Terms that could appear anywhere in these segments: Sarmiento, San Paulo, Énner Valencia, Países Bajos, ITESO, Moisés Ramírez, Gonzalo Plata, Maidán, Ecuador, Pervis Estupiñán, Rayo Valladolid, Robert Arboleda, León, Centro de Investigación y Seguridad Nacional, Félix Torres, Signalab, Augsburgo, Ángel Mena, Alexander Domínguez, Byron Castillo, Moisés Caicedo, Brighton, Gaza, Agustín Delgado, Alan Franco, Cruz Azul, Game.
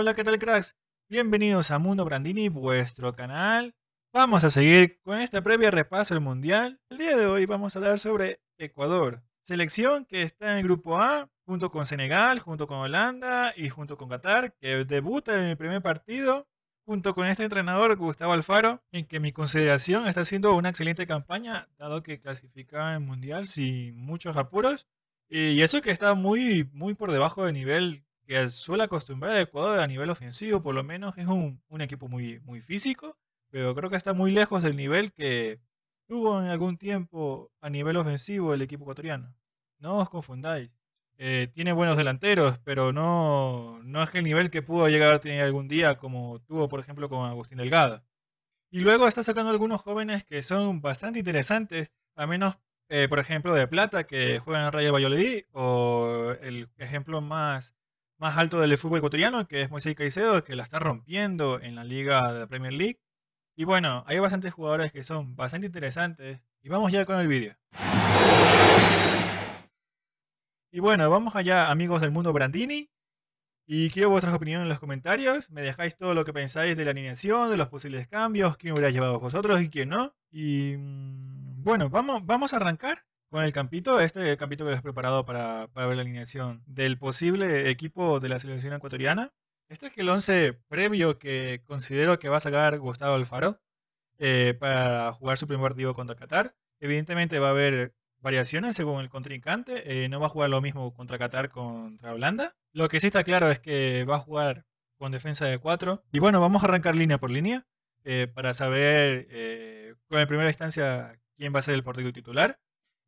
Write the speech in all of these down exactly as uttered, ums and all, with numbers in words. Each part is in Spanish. Hola, ¿qué tal, cracks? Bienvenidos a Mundo Brandini, vuestro canal. Vamos a seguir con esta previa repaso del Mundial. El día de hoy vamos a hablar sobre Ecuador, selección que está en el grupo A, junto con Senegal, junto con Holanda y junto con Qatar, que debuta en el primer partido, junto con este entrenador Gustavo Alfaro, en que mi consideración está haciendo una excelente campaña, dado que clasifica el Mundial sin muchos apuros, y eso que está muy, muy por debajo del nivel que suele acostumbrar el Ecuador a nivel ofensivo. Por lo menos es un, un equipo muy, muy físico, pero creo que está muy lejos del nivel que tuvo en algún tiempo a nivel ofensivo el equipo ecuatoriano. No os confundáis. Eh, tiene buenos delanteros, pero no, no es que el nivel que pudo llegar a tener algún día como tuvo, por ejemplo, con Agustín Delgado. Y luego está sacando algunos jóvenes que son bastante interesantes, a menos, eh, por ejemplo, de Plata, que juega en Rayo Valladolid, o el ejemplo más... más alto del fútbol ecuatoriano, que es Moisés Caicedo, que la está rompiendo en la liga de la Premier League. Y bueno, hay bastantes jugadores que son bastante interesantes. Y vamos ya con el vídeo. Y bueno, vamos allá, amigos del Mundo Brandini. Y quiero vuestras opiniones en los comentarios. Me dejáis todo lo que pensáis de la alineación, de los posibles cambios, quién hubiera llevado vosotros y quién no. Y bueno, vamos, vamos a arrancar con el campito, este campito que les he preparado para, para ver la alineación del posible equipo de la selección ecuatoriana. Este es el once previo que considero que va a sacar Gustavo Alfaro eh, para jugar su primer partido contra Qatar. Evidentemente va a haber variaciones según el contrincante. Eh, no va a jugar lo mismo contra Qatar contra Holanda. Lo que sí está claro es que va a jugar con defensa de cuatro. Y bueno, vamos a arrancar línea por línea eh, para saber eh, con en primera instancia quién va a ser el portero titular.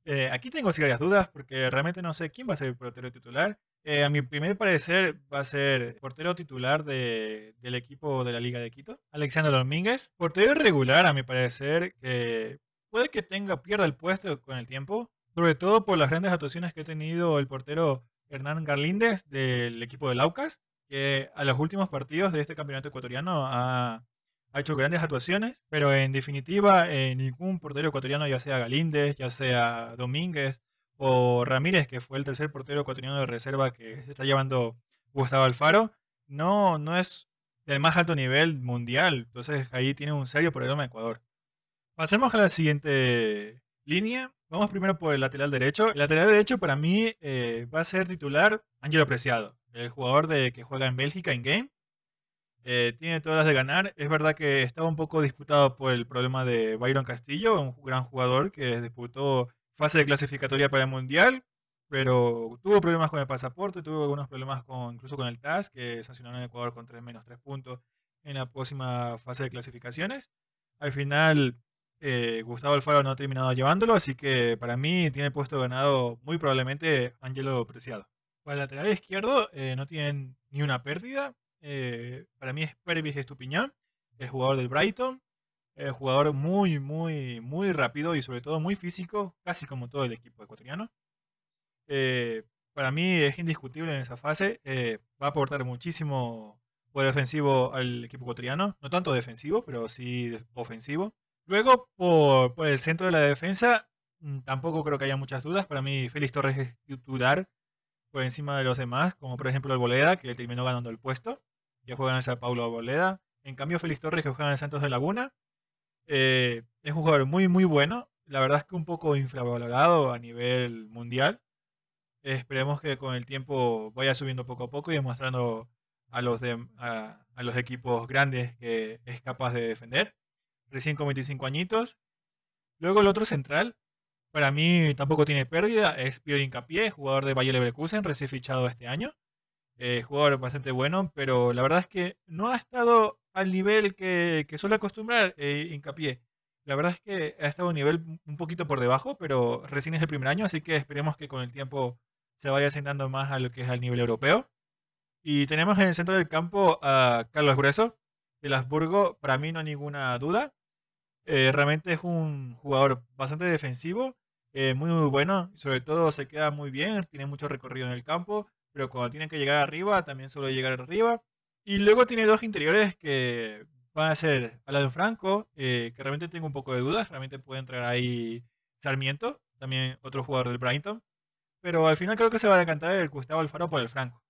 Eh, aquí tengo varias dudas porque realmente no sé quién va a ser el portero titular. Eh, a mi primer parecer va a ser portero titular de, del equipo de la Liga de Quito, Alexander Domínguez. Portero irregular a mi parecer, que puede que tenga pierda el puesto con el tiempo, sobre todo por las grandes actuaciones que ha tenido el portero Hernán Galíndez del equipo del Aucas, que a los últimos partidos de este campeonato ecuatoriano ha... Ha hecho grandes actuaciones, pero en definitiva eh, ningún portero ecuatoriano, ya sea Galíndez, ya sea Domínguez o Ramírez, que fue el tercer portero ecuatoriano de reserva que se está llevando Gustavo Alfaro, no, no es del más alto nivel mundial. Entonces ahí tiene un serio problema Ecuador. Pasemos a la siguiente línea. Vamos primero por el lateral derecho. El lateral derecho para mí eh, va a ser titular Ángelo Preciado, el jugador de, que juega en Bélgica en Game. Eh, tiene todas las de ganar. Es verdad que estaba un poco disputado por el problema de Byron Castillo, un gran jugador que disputó fase de clasificatoria para el Mundial, pero tuvo problemas con el pasaporte, tuvo algunos problemas con, incluso con el T A S, que sancionaron a Ecuador con tres menos tres puntos en la próxima fase de clasificaciones. Al final eh, Gustavo Alfaro no ha terminado llevándolo, así que para mí tiene puesto ganado muy probablemente Ángelo Preciado. Para el lateral izquierdo eh, no tienen ni una pérdida. Eh, para mí es Pervis Estupiñán, el jugador del Brighton, eh, jugador muy, muy, muy rápido y sobre todo muy físico, casi como todo el equipo ecuatoriano. Eh, para mí es indiscutible en esa fase, eh, va a aportar muchísimo poder ofensivo al equipo ecuatoriano, no tanto defensivo, pero sí ofensivo. Luego, por, por el centro de la defensa, tampoco creo que haya muchas dudas. Para mí Félix Torres es titular por encima de los demás, como por ejemplo Alboleda, que terminó ganando el puesto. Ya juega en el San Paulo Arboleda. En cambio, Félix Torres, que juega en el Santos de Laguna, eh, es un jugador muy, muy bueno. La verdad es que un poco infravalorado a nivel mundial. Eh, esperemos que con el tiempo vaya subiendo poco a poco y demostrando a los, de, a, a los equipos grandes que es capaz de defender. Recién con veinticinco añitos. Luego el otro central, para mí tampoco tiene pérdida, es Piero Hincapié, jugador de Bayer Leverkusen, recién fichado este año. Eh, jugador bastante bueno, pero la verdad es que no ha estado al nivel que, que suele acostumbrar eh, Hincapié. La verdad es que ha estado a un nivel un poquito por debajo, pero recién es el primer año, así que esperemos que con el tiempo se vaya asentando más a lo que es al nivel europeo. Y tenemos en el centro del campo a Carlos Gruezo, del Augsburgo. Para mí no hay ninguna duda. Eh, realmente es un jugador bastante defensivo, eh, muy, muy bueno, sobre todo se queda muy bien, tiene mucho recorrido en el campo, pero cuando tienen que llegar arriba, también suele llegar arriba. Y luego tiene dos interiores que van a ser Alan Franco, eh, que realmente tengo un poco de dudas, realmente puede entrar ahí Sarmiento, también otro jugador del Brighton. Pero al final creo que se va a decantar el Gustavo Alfaro por el Franco.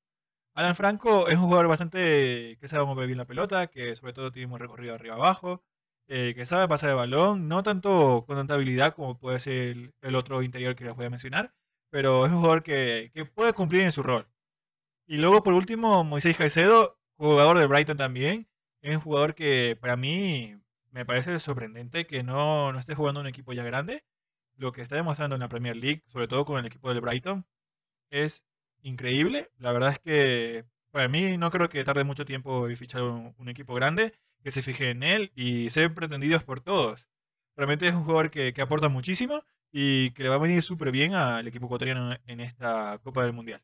Alan Franco es un jugador bastante que sabe mover bien la pelota, que sobre todo tiene un recorrido arriba abajo, eh, que sabe pasar el balón, no tanto con tanta habilidad como puede ser el, el otro interior que les voy a mencionar, pero es un jugador que, que puede cumplir en su rol. Y luego por último, Moisés Caicedo, jugador de Brighton también, es un jugador que para mí me parece sorprendente que no, no esté jugando en un equipo ya grande. Lo que está demostrando en la Premier League, sobre todo con el equipo del Brighton, es increíble. La verdad es que para mí no creo que tarde mucho tiempo en fichar un, un equipo grande, que se fije en él y sean pretendidos por todos. Realmente es un jugador que, que aporta muchísimo y que le va a venir súper bien al equipo ecuatoriano en esta Copa del Mundial.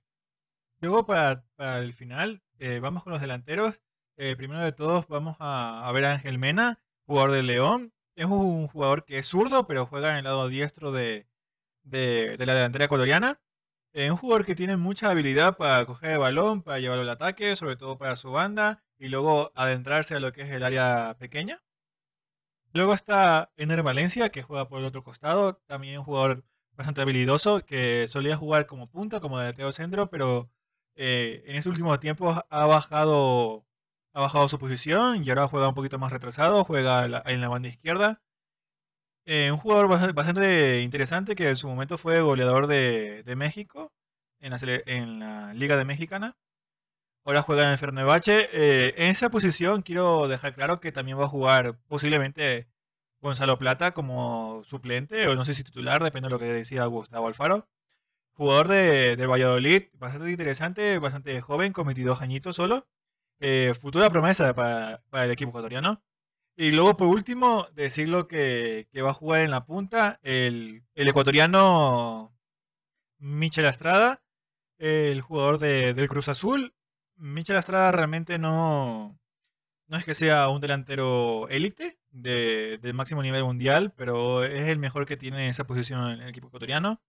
Luego para, para el final eh, vamos con los delanteros. Eh, primero de todos vamos a, a ver a Ángel Mena, jugador de León. Es un jugador que es zurdo, pero juega en el lado diestro de, de, de la delantera ecuatoriana. Es un jugador que tiene mucha habilidad para coger el balón, para llevarlo al ataque, sobre todo para su banda, y luego adentrarse a lo que es el área pequeña. Luego está Ener Valencia, que juega por el otro costado. También un jugador bastante habilidoso, que solía jugar como punta, como delantero centro, pero eh, en estos últimos tiempos ha bajado... Ha bajado su posición y ahora juega un poquito más retrasado, juega en la banda izquierda. Eh, un jugador bastante, bastante interesante que en su momento fue goleador de, de México en la, en la Liga de Mexicana. Ahora juega en el Fenerbahce. Eh, en esa posición quiero dejar claro que también va a jugar posiblemente Gonzalo Plata como suplente o no sé si titular, depende de lo que decía Gustavo Alfaro. Jugador de, de Valladolid, bastante interesante, bastante joven, con veintidós añitos solo. Eh, futura promesa para, para el equipo ecuatoriano. Y luego por último decirlo que, que va a jugar en la punta el, el ecuatoriano Michael Estrada, el jugador de, del Cruz Azul. Michael Estrada realmente no, no es que sea un delantero élite de, del máximo nivel mundial, pero es el mejor que tiene esa posición en el equipo ecuatoriano.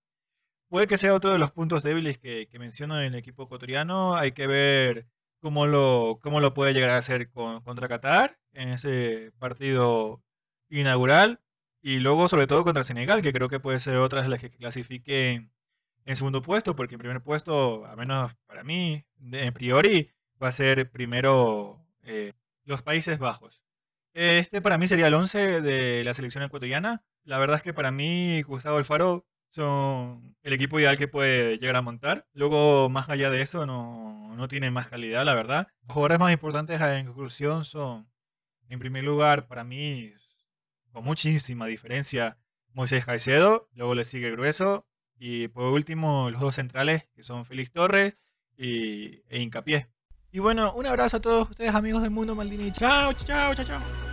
Puede que sea otro de los puntos débiles que, que menciono en el equipo ecuatoriano. Hay que ver Cómo lo, cómo lo puede llegar a hacer con, contra Qatar en ese partido inaugural y luego sobre todo contra Senegal, que creo que puede ser otras las que clasifiquen en segundo puesto, porque en primer puesto, a menos para mí, de, en priori, va a ser primero eh, los Países Bajos. Este para mí sería el once de la selección ecuatoriana. La verdad es que para mí Gustavo Alfaro son el equipo ideal que puede llegar a montar. Luego, más allá de eso, no, no tiene más calidad, la verdad. Los jugadores más importantes en conclusión son, en primer lugar, para mí, con muchísima diferencia, Moisés Caicedo, luego le sigue Gruezo, y por último, los dos centrales, que son Félix Torres y, e Hincapié. Y bueno, un abrazo a todos ustedes, amigos del Mundo Brandini. Chao, chao, chao, chao.